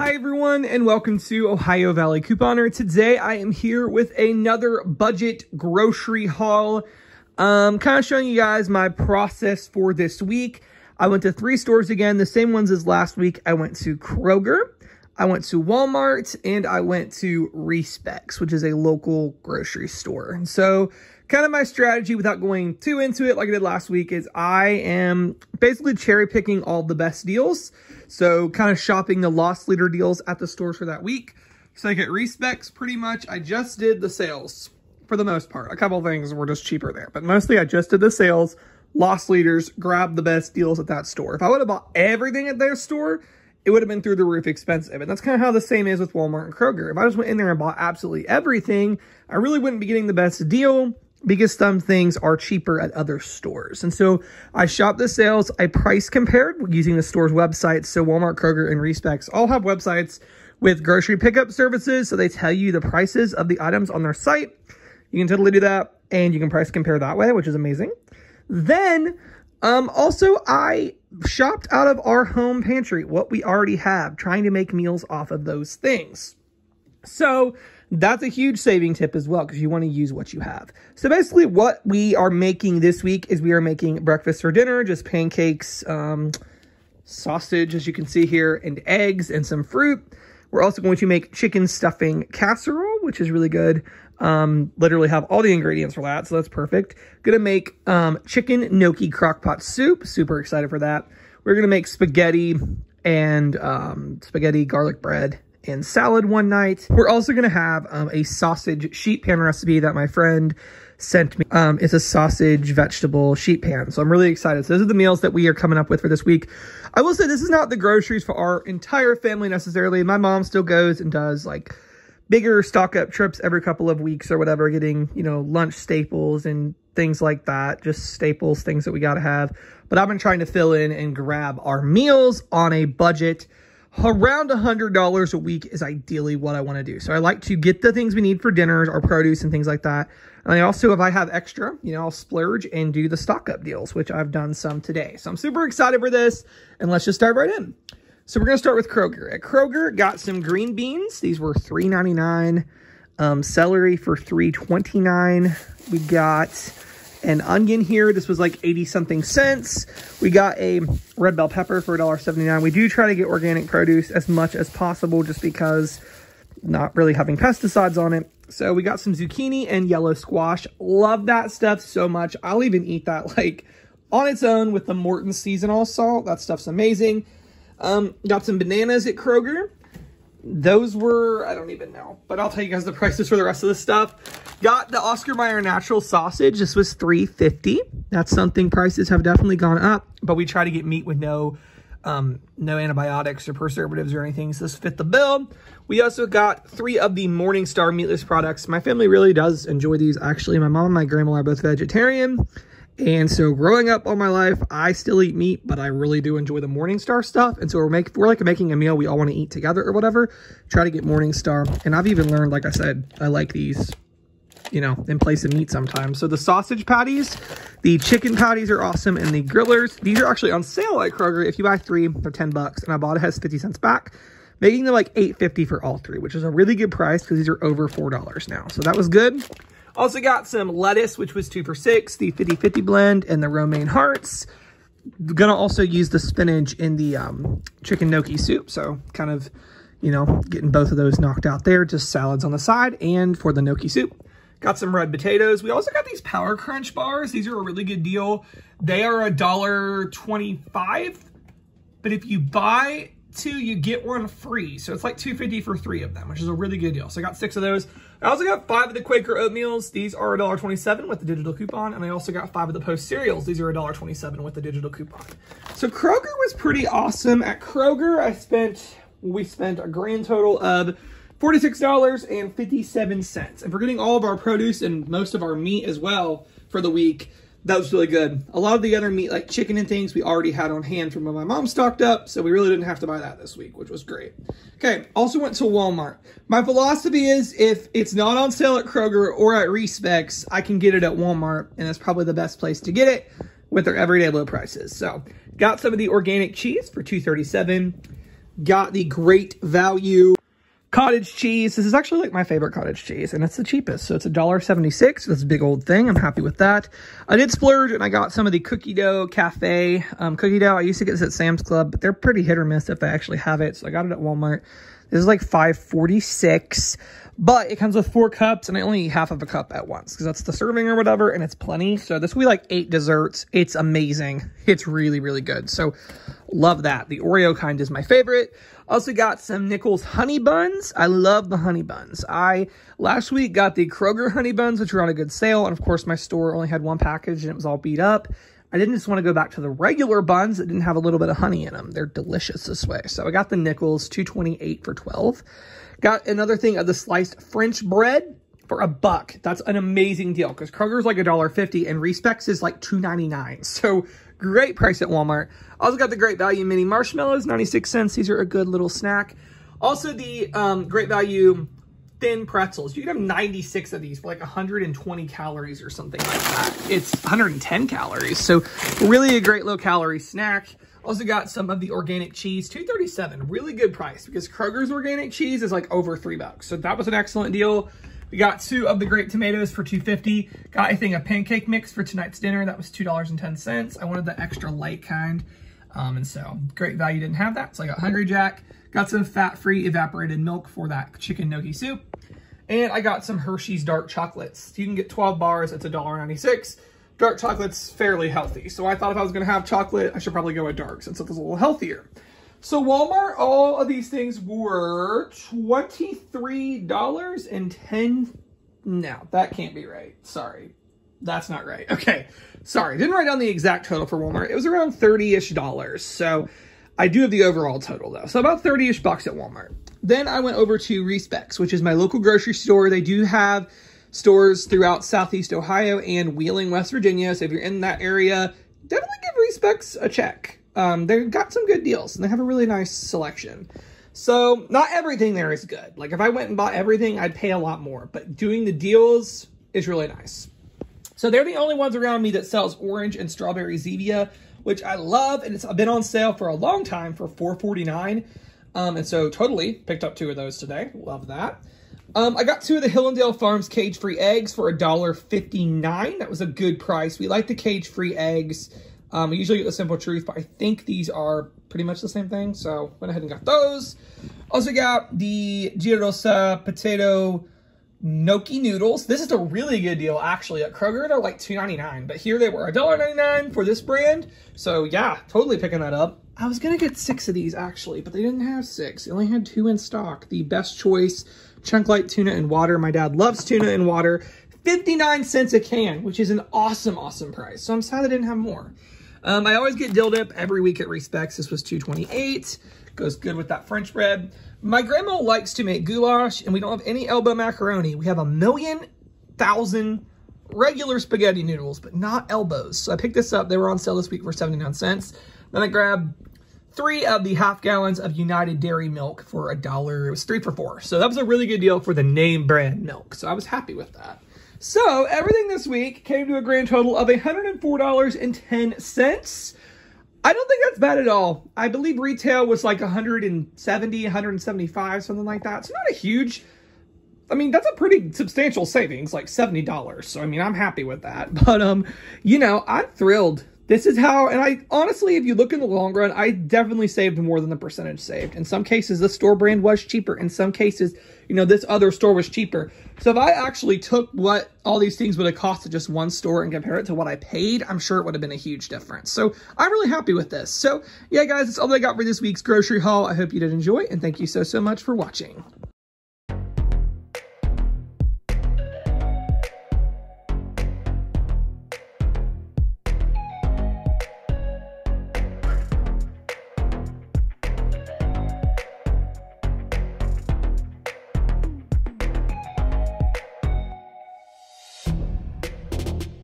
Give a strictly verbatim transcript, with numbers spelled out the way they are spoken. Hi everyone, and welcome to Ohio Valley Couponer. Today I am here with another budget grocery haul. Um, kind of showing you guys my process for this week. I went to three stores again, the same ones as last week. I went to Kroger, I went to Walmart, and I went to Riesbecks, which is a local grocery store. And so kind of my strategy without going too into it like I did last week is I am basically cherry picking all the best deals. So kind of shopping the loss leader deals at the stores for that week. So like at Riesbecks, pretty much I just did the sales for the most part. A couple things were just cheaper there, but mostly I just did the sales, loss leaders, grabbed the best deals at that store. If I would have bought everything at their store, it would have been through the roof expensive. And that's kind of how the same is with Walmart and Kroger. If I just went in there and bought absolutely everything, I really wouldn't be getting the best deal, because some things are cheaper at other stores. And so I shopped the sales, I price compared using the store's websites. So Walmart, Kroger, and Riesbecks all have websites with grocery pickup services. So they tell you the prices of the items on their site. You can totally do that, and you can price compare that way, which is amazing. Then um, also I shopped out of our home pantry, what we already have, trying to make meals off of those things. So that's a huge saving tip as well, because you want to use what you have. So basically what we are making this week is we are making breakfast for dinner, just pancakes, um, sausage, as you can see here, and eggs and some fruit. We're also going to make chicken stuffing casserole, which is really good. Um, literally have all the ingredients for that, so that's perfect. Gonna make um, chicken gnocchi crockpot soup. Super excited for that. We're gonna make spaghetti and um, spaghetti garlic bread and salad one night. We're also gonna have um, a sausage sheet pan recipe that my friend sent me. Um, it's a sausage vegetable sheet pan, so I'm really excited. So those are the meals that we are coming up with for this week. I will say this is not the groceries for our entire family necessarily. My mom still goes and does like bigger stock up trips every couple of weeks or whatever, getting, you know, lunch staples and things like that, just staples, things that we gotta have. But I've been trying to fill in and grab our meals on a budget. Around one hundred dollars a week is ideally what I want to do. So I like to get the things we need for dinners, our produce and things like that. And I also, if I have extra, you know, I'll splurge and do the stock up deals, which I've done some today. So I'm super excited for this, and let's just dive right in. So we're going to start with Kroger. At Kroger, got some green beans. These were three ninety-nine. Um, celery for three twenty-nine. We got an onion here. This was like eighty something cents. We got a red bell pepper for one seventy-nine. We do try to get organic produce as much as possible, just because not really having pesticides on it. So we got some zucchini and yellow squash. Love that stuff so much. I'll even eat that like on its own with the Morton seasonal salt. That stuff's amazing. Um, got some bananas at Kroger. Those were, I don't even know, but I'll tell you guys the prices for the rest of this stuff. Got the Oscar Mayer natural sausage. This was three fifty. That's something, prices have definitely gone up, but we try to get meat with no um, no antibiotics or preservatives or anything, so this fit the bill. We also got three of the Morningstar meatless products. My family really does enjoy these, actually. My mom and my grandma are both vegetarian, and so growing up all my life, I still eat meat, but I really do enjoy the Morningstar stuff. And so we're, make, we're like making a meal we all want to eat together or whatever, try to get Morningstar. And I've even learned, like I said, I like these, you know, in place of meat sometimes. So the sausage patties, the chicken patties are awesome, and the grillers. These are actually on sale at Kroger. If you buy three, they're ten bucks, and I bought it, has fifty cents back, making them like eight fifty for all three, which is a really good price because these are over four dollars now. So that was good. Also got some lettuce, which was two for six, the fifty fifty blend and the romaine hearts. Gonna also use the spinach in the um, chicken gnocchi soup. So kind of, you know, getting both of those knocked out there, just salads on the side and for the gnocchi soup. Got some red potatoes. We also got these Power Crunch bars. These are a really good deal. They are a dollar twenty-five, but if you buy two, you get one free. So it's like two fifty for three of them, which is a really good deal. So I got six of those. I also got five of the Quaker oatmeals. These are a dollar twenty-seven with the digital coupon. And I also got five of the Post cereals. These are a dollar twenty-seven with the digital coupon. So Kroger was pretty awesome. At Kroger, I spent, we spent a grand total of forty-six dollars and fifty-seven cents. And for getting all of our produce and most of our meat as well for the week, that was really good. A lot of the other meat, like chicken and things, we already had on hand from when my mom stocked up, so we really didn't have to buy that this week, which was great. Okay, also went to Walmart. My philosophy is if it's not on sale at Kroger or at Riesbecks, I can get it at Walmart, and that's probably the best place to get it with their everyday low prices. So, got some of the organic cheese for two thirty-seven. got the Great Value cottage cheese. This is actually like my favorite cottage cheese, and it's the cheapest. So it's a dollar seventy-six. That's a big old thing. I'm happy with that. I did splurge, and I got some of the Cookie Dough Cafe. Um, cookie Dough, I used to get this at Sam's Club, but they're pretty hit or miss if they actually have it. So I got it at Walmart. This is like five forty-six, but it comes with four cups, and I only eat half of a cup at once because that's the serving or whatever, and it's plenty. So this will be like eight desserts. It's amazing. It's really, really good. So love that. The Oreo kind is my favorite. Also got some Nichols honey buns. I love the honey buns. I last week got the Kroger honey buns, which were on a good sale. And of course, my store only had one package and it was all beat up. I didn't just want to go back to the regular buns that didn't have a little bit of honey in them. They're delicious this way. So I got the Nichols, two twenty-eight for twelve. Got another thing of the sliced French bread for a buck. That's an amazing deal because Kroger's like a dollar fifty and Riesbecks is like two ninety-nine. So great price at Walmart. Also got the Great Value mini marshmallows, ninety-six cents. These are a good little snack. Also the um, Great Value thin pretzels. You can have ninety-six of these for like one hundred twenty calories or something like that. It's one hundred ten calories. So really a great low calorie snack. Also got some of the organic cheese, two thirty-seven. Really good price because Kroger's organic cheese is like over three bucks. So that was an excellent deal. We got two of the grape tomatoes for two fifty. Got, I think, a pancake mix for tonight's dinner. That was two dollars and ten cents. I wanted the extra light kind. Um, and so Great Value didn't have that. So I got Hungry Jack. Got some fat-free evaporated milk for that chicken gnocchi soup. And I got some Hershey's dark chocolates. You can get twelve bars. It's a dollar ninety-six. Dark chocolate's fairly healthy. So I thought if I was going to have chocolate, I should probably go with dark since it was a little healthier. So Walmart, all of these things were twenty-three dollars and ten cents. No, that can't be right. Sorry. That's not right. Okay. Sorry. Didn't write down the exact total for Walmart. It was around thirty-ish dollars. So I do have the overall total though. So about thirty-ish bucks at Walmart. Then I went over to Riesbecks, which is my local grocery store. They do have stores throughout Southeast Ohio and Wheeling, West Virginia. So if you're in that area, definitely give Riesbecks a check. Um, they've got some good deals and they have a really nice selection. So not everything there is good. Like if I went and bought everything, I'd pay a lot more, but doing the deals is really nice. So they're the only ones around me that sells orange and strawberry Zevia, which I love. And it's been on sale for a long time for four forty-nine. Um, and so totally picked up two of those today. Love that. Um, I got two of the Hillandale Farms cage-free eggs for a dollar fifty-nine. That was a good price. We like the cage-free eggs. Um, we usually get the Simple Truth, but I think these are pretty much the same thing. So went ahead and got those. Also got the Giroza potato gnocchi noodles. This is a really good deal, actually. At Kroger, they're like two ninety-nine, but here they were a dollar ninety-nine for this brand. So yeah, totally picking that up. I was going to get six of these, actually, but they didn't have six. They only had two in stock. The Best Choice chunk light tuna and water. My dad loves tuna and water. fifty-nine cents a can, which is an awesome, awesome price. So I'm sad I didn't have more. Um, I always get dill dip every week at Riesbecks. This was two twenty-eight. Goes good with that French bread. My grandma likes to make goulash, and we don't have any elbow macaroni. We have a million thousand regular spaghetti noodles, but not elbows. So I picked this up. They were on sale this week for seventy-nine cents. Then I grabbed three of the half gallons of United Dairy milk for a dollar. It was three for four. So that was a really good deal for the name brand milk. So I was happy with that. So everything this week came to a grand total of a hundred four dollars and ten cents. I don't think that's bad at all. I believe retail was like a hundred seventy, a hundred seventy-five, something like that. So not a huge, I mean, that's a pretty substantial savings, like seventy dollars. So, I mean, I'm happy with that. But, um, you know, I'm thrilled. This is how, and I honestly, if you look in the long run, I definitely saved more than the percentage saved. In some cases, the store brand was cheaper. In some cases, you know, this other store was cheaper. So if I actually took what all these things would have cost at just one store and compare it to what I paid, I'm sure it would have been a huge difference. So I'm really happy with this. So yeah, guys, that's all that I got for this week's grocery haul. I hope you did enjoy, and thank you so, so much for watching.